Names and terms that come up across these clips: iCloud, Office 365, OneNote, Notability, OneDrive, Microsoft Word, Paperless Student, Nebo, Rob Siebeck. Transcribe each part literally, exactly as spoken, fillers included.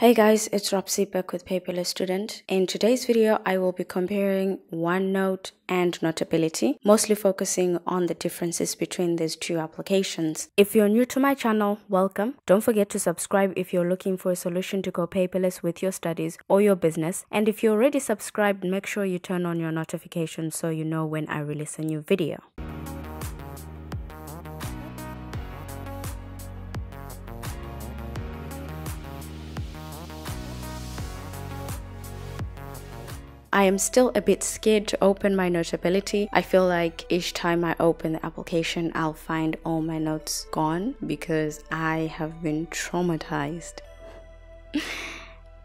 Hey guys, it's Rob Siebeck with Paperless Student. In today's video, I will be comparing OneNote and Notability, mostly focusing on the differences between these two applications. If you're new to my channel, welcome. Don't forget to subscribe if you're looking for a solution to go paperless with your studies or your business. And if you're already subscribed, make sure you turn on your notifications so you know when I release a new video. I am still a bit scared to open my Notability. I feel like each time I open the application, I'll find all my notes gone because I have been traumatized.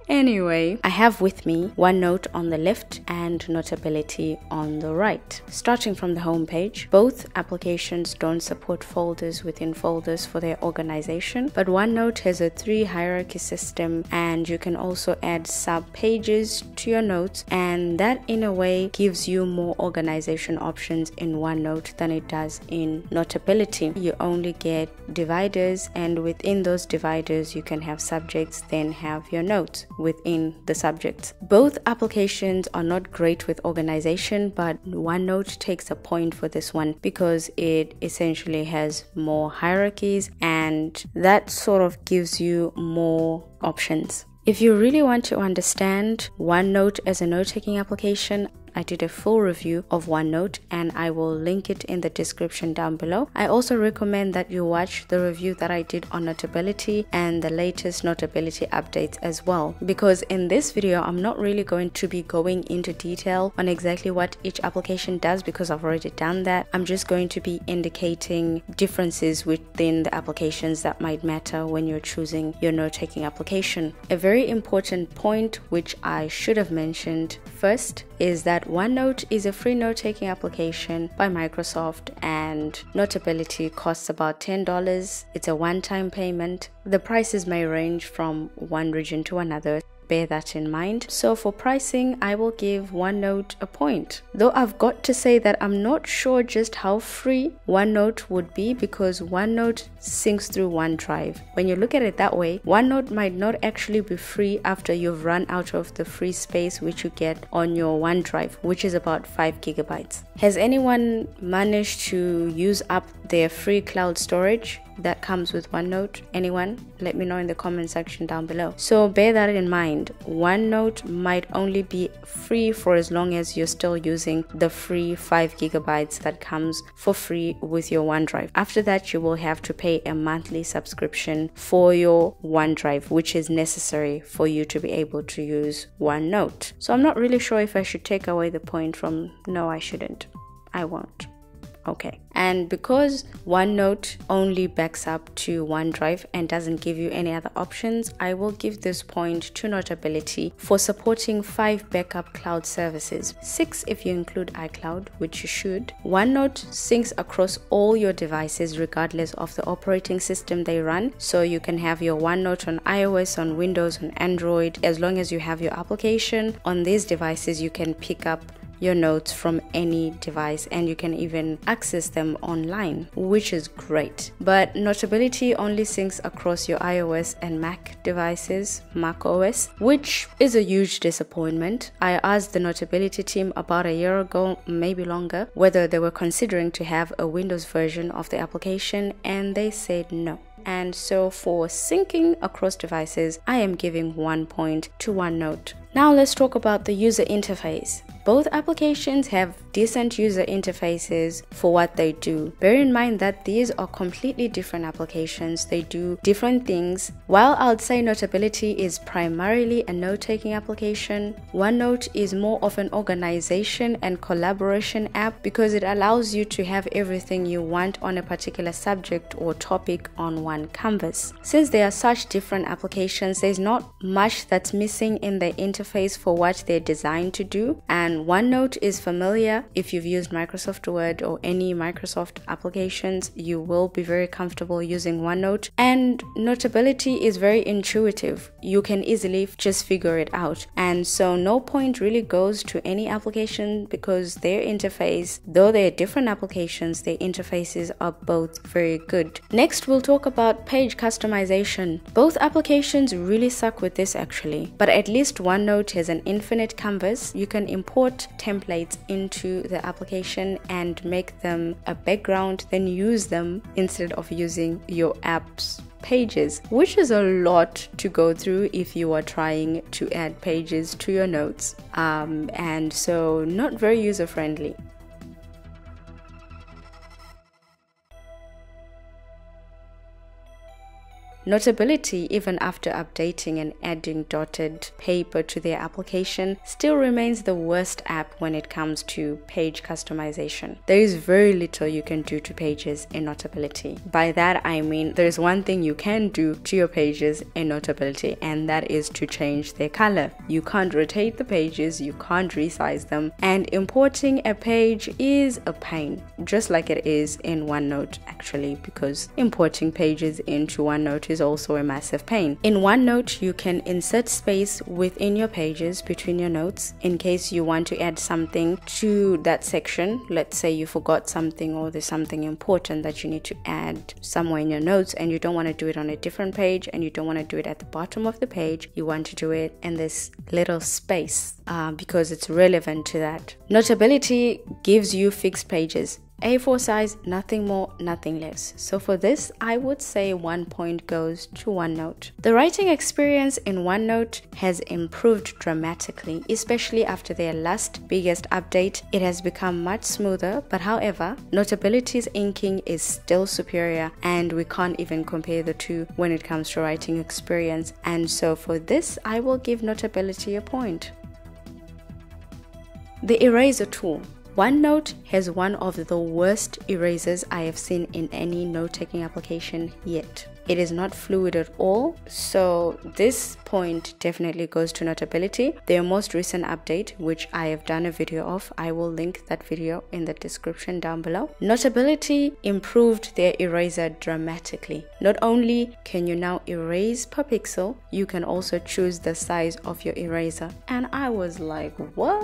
Anyway, I have with me OneNote on the left and Notability on the right. Starting from the home page, both applications don't support folders within folders for their organization, but OneNote has a three hierarchy system and you can also add sub pages to your notes, and that in a way gives you more organization options in OneNote than it does in Notability. You only get dividers, and within those dividers you can have subjects, then have your notes within the subjects. Both applications are not great with organization, but OneNote takes a point for this one because it essentially has more hierarchies, and that sort of gives you more options. If you really want to understand OneNote as a note-taking application, I did a full review of OneNote and I will link it in the description down below. I also recommend that you watch the review that I did on Notability and the latest Notability updates as well, because in this video I'm not really going to be going into detail on exactly what each application does because I've already done that. I'm just going to be indicating differences within the applications that might matter when you're choosing your note-taking application. A very important point which I should have mentioned first is that OneNote is a free note-taking application by Microsoft and Notability costs about ten dollars. It's a one-time payment. The prices may range from one region to another. Bear that in mind. So for pricing, I will give OneNote a point. Though I've got to say that I'm not sure just how free OneNote would be because OneNote syncs through OneDrive. When you look at it that way, OneNote might not actually be free after you've run out of the free space which you get on your OneDrive, which is about five gigabytes. Has anyone managed to use up their free cloud storage that comes with OneNote? Anyone? Let me know in the comment section down below. So bear that in mind, OneNote might only be free for as long as you're still using the free five gigabytes that comes for free with your OneDrive. After that, you will have to pay a monthly subscription for your OneDrive, which is necessary for you to be able to use OneNote. So I'm not really sure if I should take away the point from no, I shouldn't. I won't. Okay. And because OneNote only backs up to OneDrive and doesn't give you any other options, I will give this point to Notability for supporting five backup cloud services, six if you include iCloud, which you should. OneNote syncs across all your devices regardless of the operating system they run, so you can have your OneNote on iOS, on Windows, on Android. As long as you have your application on these devices, you can pick up your notes from any device and you can even access them online, which is great. But Notability only syncs across your iOS and Mac devices, Mac O S, which is a huge disappointment. I asked the Notability team about a year ago, maybe longer, whether they were considering to have a Windows version of the application, and they said no. And so for syncing across devices, I am giving one point to OneNote. Now let's talk about the user interface. Both applications have decent user interfaces for what they do. Bear in mind that these are completely different applications. They do different things. While I would say Notability is primarily a note-taking application, OneNote is more of an organization and collaboration app because it allows you to have everything you want on a particular subject or topic on one canvas. Since they are such different applications, there's not much that's missing in their interface interface for what they're designed to do. And OneNote is familiar. If you've used Microsoft Word or any Microsoft applications, you will be very comfortable using OneNote. And Notability is very intuitive. You can easily just figure it out. And so no point really goes to any application because their interface, though they're different applications, their interfaces are both very good. Next, we'll talk about page customization. Both applications really suck with this actually, but at least OneNote has an infinite canvas. You can import templates into the application and make them a background, then use them instead of using your app's pages, which is a lot to go through if you are trying to add pages to your notes, um, and so not very user-friendly. Notability, even after updating and adding dotted paper to their application, still remains the worst app when it comes to page customization. There is very little you can do to pages in Notability. By that I mean there is one thing you can do to your pages in Notability, and that is to change their color. You can't rotate the pages, you can't resize them, and importing a page is a pain, just like it is in OneNote actually, because importing pages into OneNote is is also a massive pain. In OneNote, you can insert space within your pages between your notes in case you want to add something to that section. Let's say you forgot something or there's something important that you need to add somewhere in your notes and you don't want to do it on a different page and you don't want to do it at the bottom of the page. You want to do it in this little space uh, because it's relevant to that. Notability gives you fixed pages. A four size, nothing more, nothing less. So for this, I would say one point goes to OneNote. The writing experience in OneNote has improved dramatically, especially after their last biggest update. It has become much smoother, but however, Notability's inking is still superior and we can't even compare the two when it comes to writing experience. And so for this, I will give Notability a point. The eraser tool. OneNote has one of the worst erasers I have seen in any note-taking application yet. It is not fluid at all, so this point definitely goes to Notability. Their most recent update, which I have done a video of, I will link that video in the description down below. Notability improved their eraser dramatically. Not only can you now erase per pixel, you can also choose the size of your eraser. And I was like, what?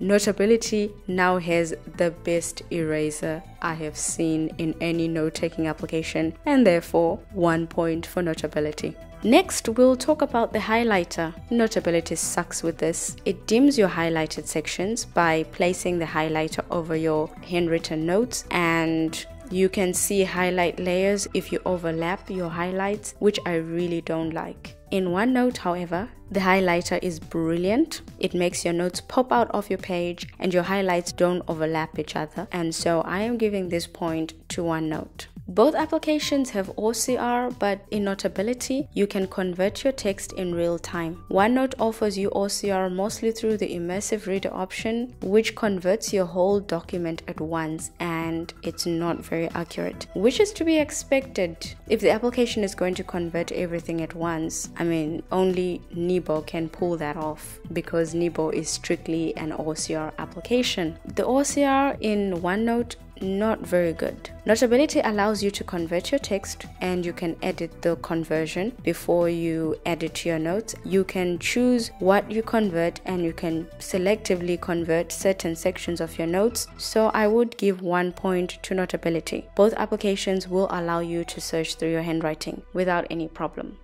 Notability now has the best eraser I have seen in any note-taking application, and therefore one point for Notability. Next, we'll talk about the highlighter. Notability sucks with this. It dims your highlighted sections by placing the highlighter over your handwritten notes, and you can see highlight layers if you overlap your highlights, which I really don't like. In OneNote, however, the highlighter is brilliant. It makes your notes pop out of your page and your highlights don't overlap each other. And so I am giving this point to OneNote. Both applications have O C R, but in Notability, you can convert your text in real time. OneNote offers you O C R mostly through the immersive reader option, which converts your whole document at once, and it's not very accurate, which is to be expected if the application is going to convert everything at once. I mean, only Nebo can pull that off because Nebo is strictly an O C R application. The O C R in OneNote not very good. Notability allows you to convert your text and you can edit the conversion before you add it to your notes. You can choose what you convert and you can selectively convert certain sections of your notes. So I would give one point to Notability. Both applications will allow you to search through your handwriting without any problem.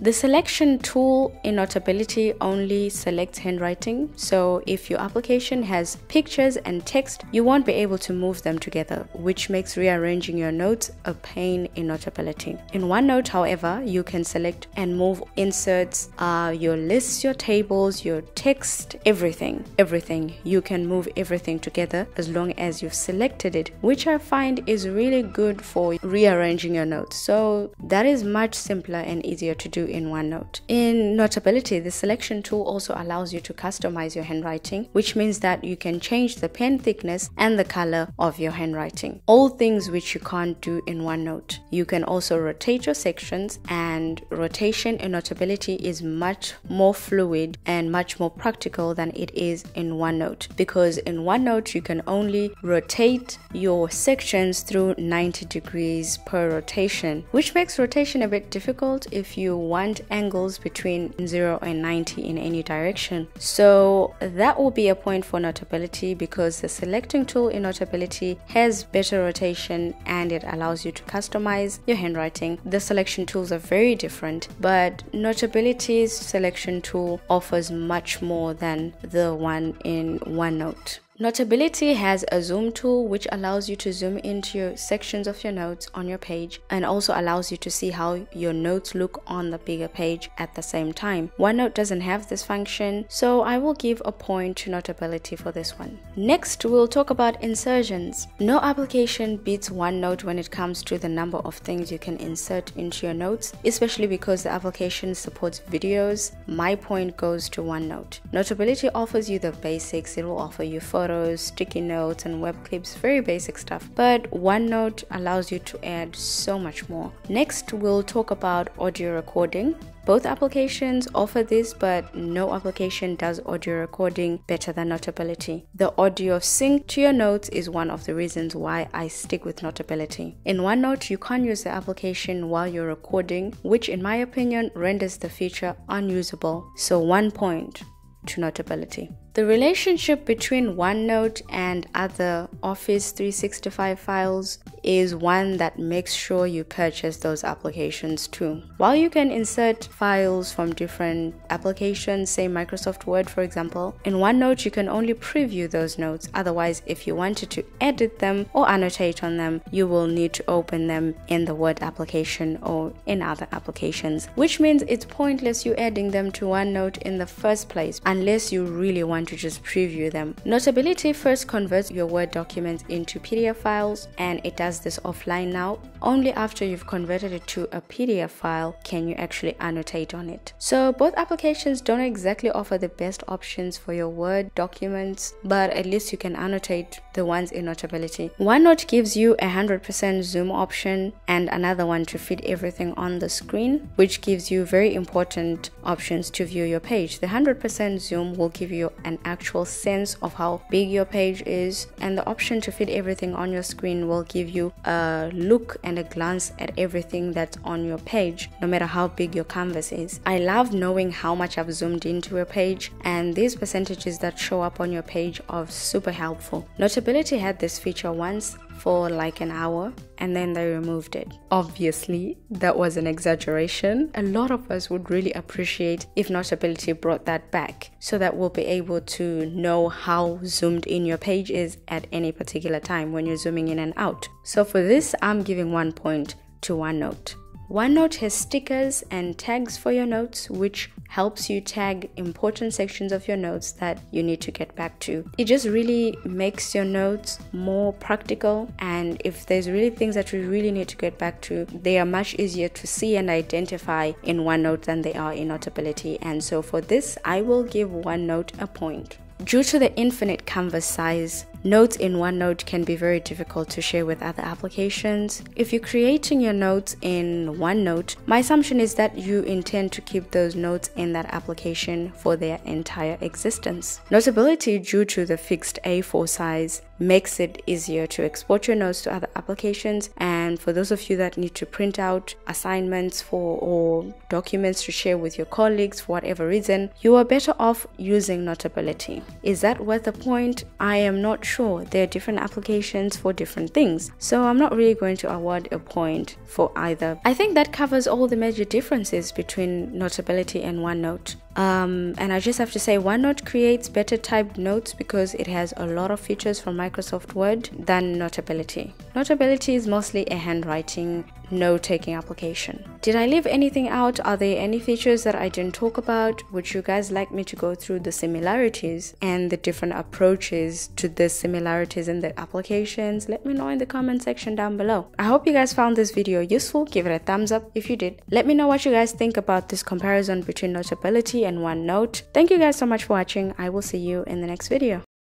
The selection tool in Notability only selects handwriting, so if your application has pictures and text, you won't be able to move them together, which makes rearranging your notes a pain in Notability. In OneNote, however, you can select and move inserts, uh, your lists, your tables, your text, everything, everything. You can move everything together as long as you've selected it, which I find is really good for rearranging your notes. So that is much simpler and easier to do in OneNote. In Notability, the selection tool also allows you to customize your handwriting, which means that you can change the pen thickness and the color of your handwriting. All things which you can't do in OneNote. You can also rotate your sections, and rotation in Notability is much more fluid and much more practical than it is in OneNote, because in OneNote you can only rotate your sections through ninety degrees per rotation, which makes rotation a bit difficult if you want angles between zero and ninety in any direction. So that will be a point for Notability, because the selecting tool in Notability has better rotation and it allows you to customize your handwriting. The selection tools are very different, but Notability's selection tool offers much more than the one in OneNote. Notability has a zoom tool which allows you to zoom into your sections of your notes on your page, and also allows you to see how your notes look on the bigger page at the same time. OneNote doesn't have this function, so I will give a point to Notability for this one. Next, we'll talk about insertions. No application beats OneNote when it comes to the number of things you can insert into your notes, especially because the application supports videos. My point goes to OneNote. Notability offers you the basics. It will offer you photos, sticky notes and web clips, very basic stuff, but OneNote allows you to add so much more. Next, we'll talk about audio recording. Both applications offer this, but no application does audio recording better than Notability. The audio sync to your notes is one of the reasons why I stick with Notability. In OneNote, you can't use the application while you're recording, which in my opinion renders the feature unusable. So one point to Notability. The relationship between OneNote and other Office three sixty-five files is one that makes sure you purchase those applications too. While you can insert files from different applications, say Microsoft Word for example, in OneNote you can only preview those notes. Otherwise, if you wanted to edit them or annotate on them, you will need to open them in the Word application or in other applications, which means it's pointless you adding them to OneNote in the first place unless you really want to just preview them. Notability first converts your Word documents into P D F files, and it does this offline now. Only after you've converted it to a P D F file can you actually annotate on it. So both applications don't exactly offer the best options for your Word documents, but at least you can annotate the ones in Notability. OneNote gives you a one hundred percent zoom option and another one to fit everything on the screen, which gives you very important options to view your page. The one hundred percent zoom will give you an actual sense of how big your page is, and the option to fit everything on your screen will give you a look and a glance at everything that's on your page, no matter how big your canvas is. I love knowing how much I've zoomed into a page, and these percentages that show up on your page are super helpful. Notability had this feature once for like an hour, and then they removed it. Obviously, that was an exaggeration. A lot of us would really appreciate if Notability brought that back, so that we'll be able to know how zoomed in your page is at any particular time when you're zooming in and out. So for this, I'm giving one point to OneNote. OneNote has stickers and tags for your notes, which helps you tag important sections of your notes that you need to get back to. It just really makes your notes more practical, and if there's really things that you really need to get back to, they are much easier to see and identify in OneNote than they are in Notability. And so for this, I will give OneNote a point. Due to the infinite canvas size, notes in OneNote can be very difficult to share with other applications. If you're creating your notes in OneNote, my assumption is that you intend to keep those notes in that application for their entire existence. Notability, due to the fixed A four size, makes it easier to export your notes to other applications, and for those of you that need to print out assignments for or documents to share with your colleagues for whatever reason, you are better off using Notability. Is that worth a point? I am not sure. There are different applications for different things, so I'm not really going to award a point for either. I think that covers all the major differences between Notability and OneNote. Um, and I just have to say, OneNote creates better typed notes because it has a lot of features from Microsoft Word than Notability. Notability is mostly a handwriting note-taking application. Did I leave anything out? Are there any features that I didn't talk about? Would you guys like me to go through the similarities and the different approaches to the similarities in the applications? Let me know in the comment section down below. I hope you guys found this video useful. Give it a thumbs up if you did. Let me know what you guys think about this comparison between Notability and OneNote. Thank you guys so much for watching. I will see you in the next video.